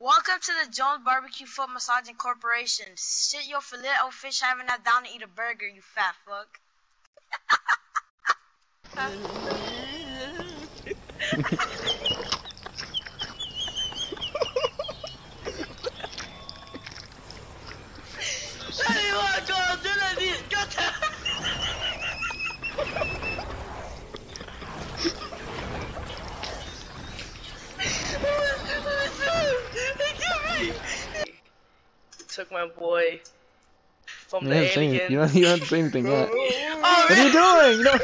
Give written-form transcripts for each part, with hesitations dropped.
Welcome to the Jones Barbecue Foot Massaging Corporation. Shit, your fillet old fish having that down to eat a burger, you fat fuck. Took my boy from the alien. You don't say anything yet. Oh, what are you doing? No.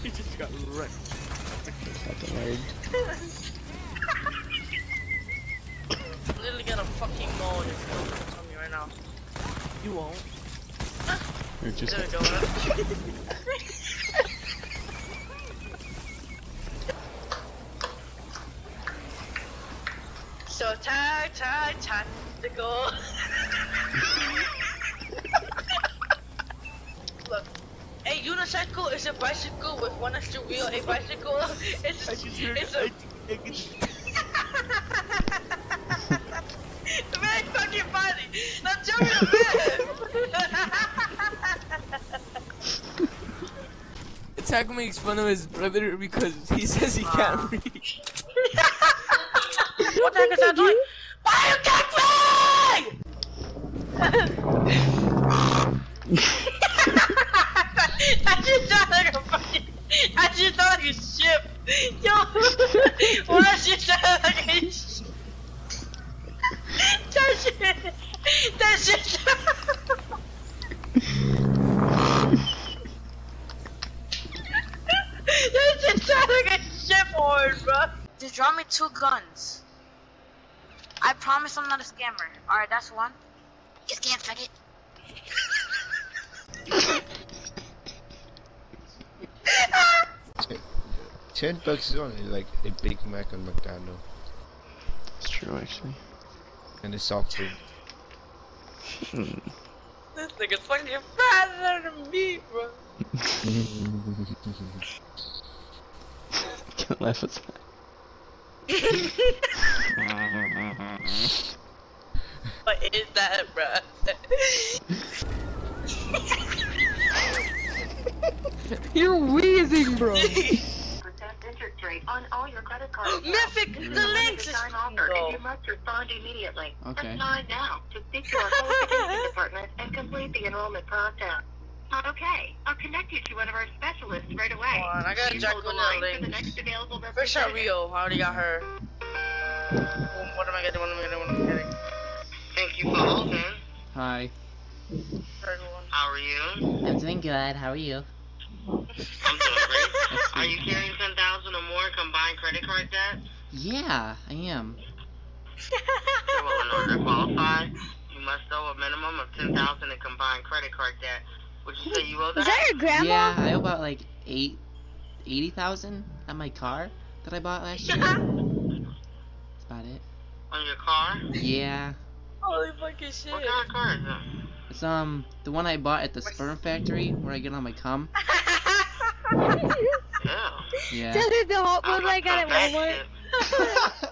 He just got wrecked. Fucking weird. I'm literally gonna fucking maul you from me right now. You won't. You're just there we go. So tactical. Look, a unicycle is a bicycle with one extra wheel. A bicycle is a man fucking body. Now tell me the man. Attack makes fun of his brother because he says he can't reach. What the heck is that doing? Why are you cackling? That just sounded like a fucking. That just sounded like a ship. Yo, what does it sound like a ship? That shit. That just sounded like a ship horn, bro. Just draw me two guns. I promise I'm not a scammer. Alright, that's one. You scam faggot. $10 is only like a Big Mac on McDonald's. It's true, actually. And it's soft food. This nigga's fucking fatter than me, bro. Can't laugh at that. What is that, bruh? You're wheezing, bro. Interest rate on all your credit cards. Mythic, the link is offered, and you must respond immediately. Okay. Apply now to speak to our qualifications department and complete the enrollment process. Okay, I'll connect you to one of our specialists right away. Come on, I gotta jack on that link. Where's our Rio? I already got her. What am I getting? Thank you for holding. Hi. How are you? I'm doing good. How are you? I'm doing great. Are you carrying 10,000 or more combined credit card debt? Yeah, I am. Well, in order to qualify, you must owe a minimum of 10,000 in combined credit card debt. Would you say you owe that? Is that your grandma? Yeah, I owe about like 80,000 on my car that I bought last year. That's about it. On your car? Yeah. Holy fucking shit. What kind of car is that? It's the one I bought at the sperm factory where I get all my cum. Yeah. Yeah. This is the one I got at Walmart.